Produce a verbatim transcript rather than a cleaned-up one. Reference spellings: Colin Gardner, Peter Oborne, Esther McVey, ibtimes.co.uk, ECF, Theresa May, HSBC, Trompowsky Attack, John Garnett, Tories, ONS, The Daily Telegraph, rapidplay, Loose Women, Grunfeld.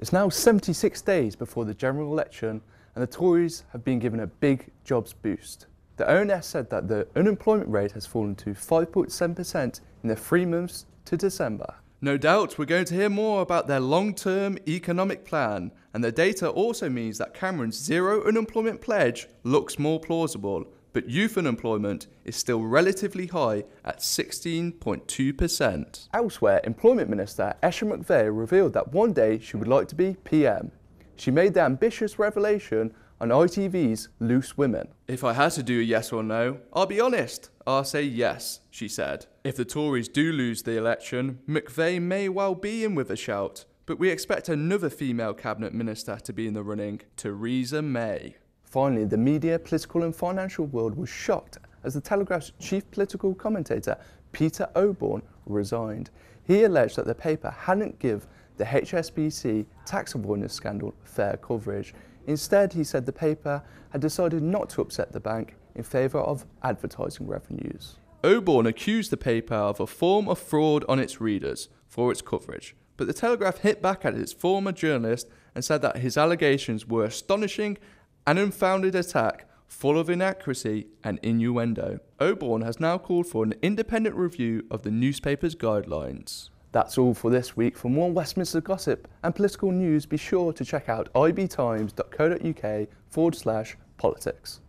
It's now seventy-six days before the general election, and the Tories have been given a big jobs boost. The O N S said that the unemployment rate has fallen to five point seven percent in the three months to December. No doubt we're going to hear more about their long-term economic plan, and the data also means that Cameron's zero unemployment pledge looks more plausible, but youth unemployment is still relatively high at sixteen point two percent. Elsewhere, Employment Minister Esther McVey revealed that one day she would like to be P M. She made the ambitious revelation on I T V's Loose Women. If I had to do a yes or no, I'll be honest, I'll say yes, she said. If the Tories do lose the election, McVey may well be in with a shout, but we expect another female cabinet minister to be in the running, Theresa May. Finally, the media, political and financial world was shocked as The Telegraph's chief political commentator, Peter Oborne, resigned. He alleged that the paper hadn't given the H S B C tax avoidance scandal fair coverage. Instead, he said the paper had decided not to upset the bank in favour of advertising revenues. Oborne accused the paper of a form of fraud on its readers for its coverage, but The Telegraph hit back at its former journalist and said that his allegations were astonishing, an unfounded attack full of inaccuracy and innuendo. Oborne has now called for an independent review of the newspaper's guidelines. That's all for this week. For more Westminster gossip and political news, be sure to check out I B Times dot co dot U K forward slash politics.